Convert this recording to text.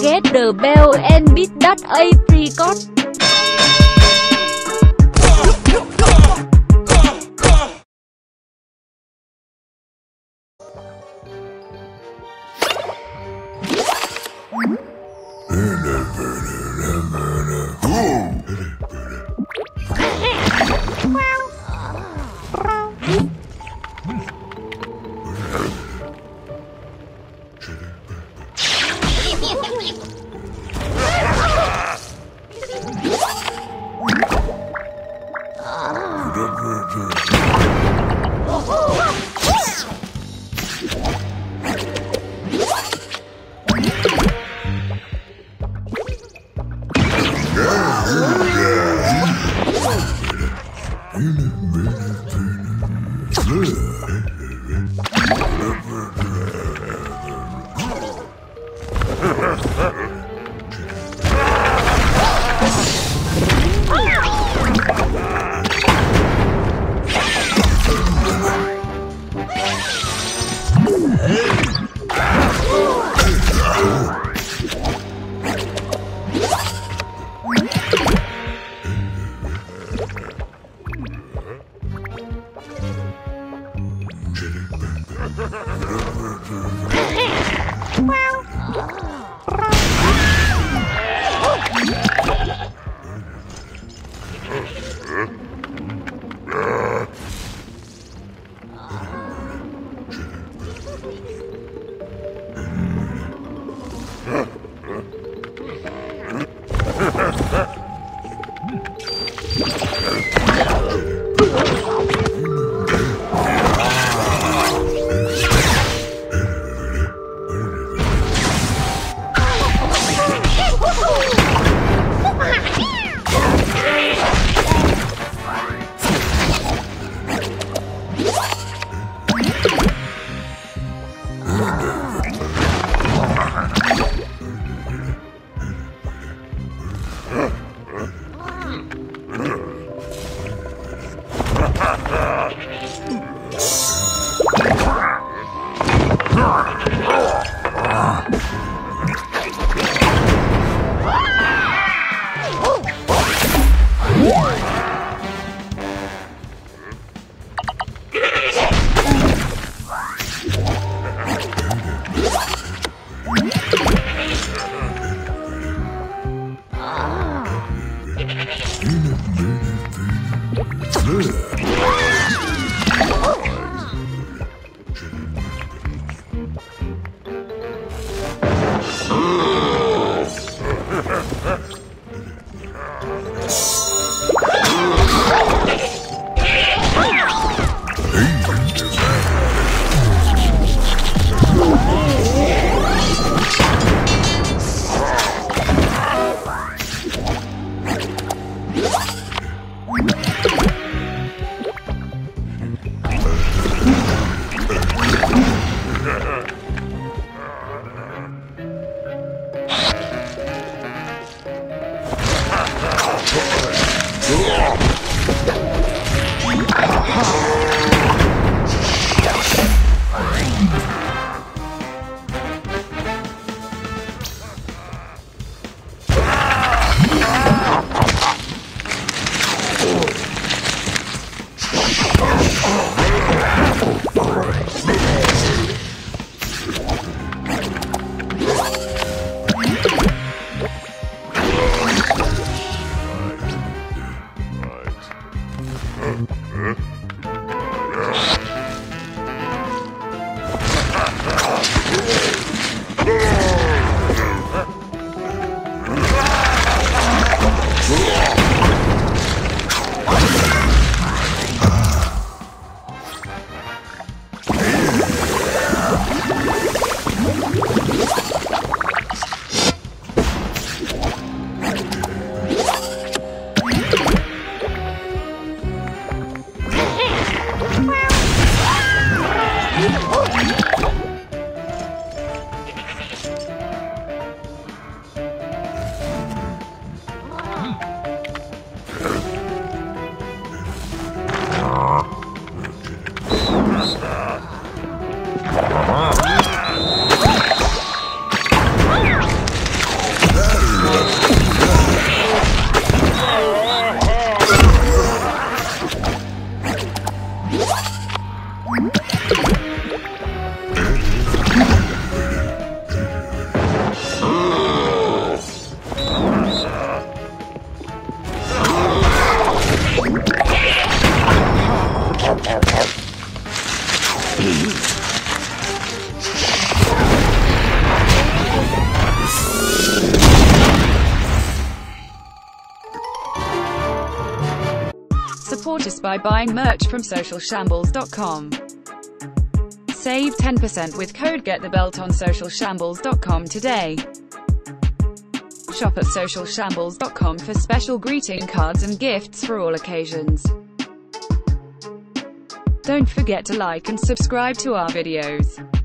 Get the belt and beat that apricot. for just by buying merch from SocialShambles.com. Save 10% with code GetTheBelt on SocialShambles.com today. Shop at SocialShambles.com for special greeting cards and gifts for all occasions. Don't forget to like and subscribe to our videos.